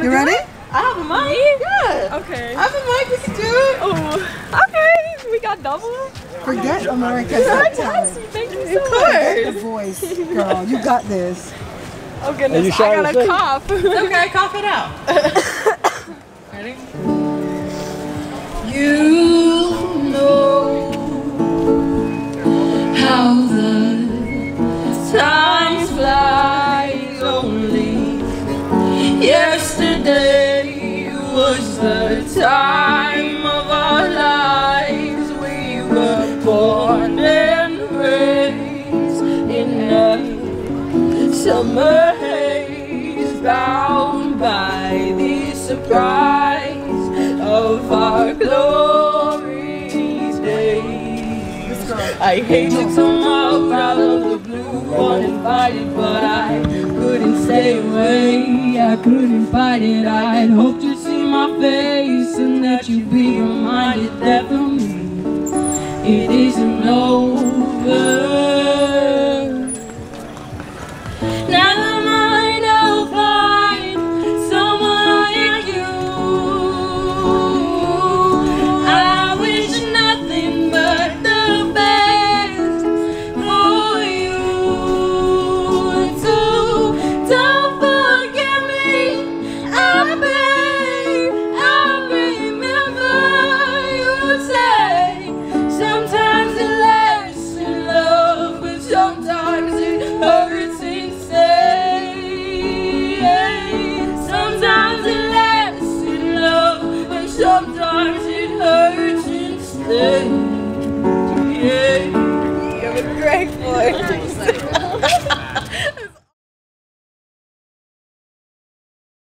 You ready? I have a mic. Yeah. Okay. I have a mic. Let's do it. Oh. Okay. We got double. Forget America's Got Talent. Thank you so much. The voice, girl. You got this. Oh goodness. You I gotta cough. Okay, cough it out. Ready? You know how the time flies only. Yesterday was the time of our lives. We were born and raised in a summer haze, bound by the surprise of our glorious days. I hated to come out of the blue, uninvited, but I couldn't stay away, I couldn't fight it. I'd hoped you'd see my face and that you'd be reminded that for me it isn't over.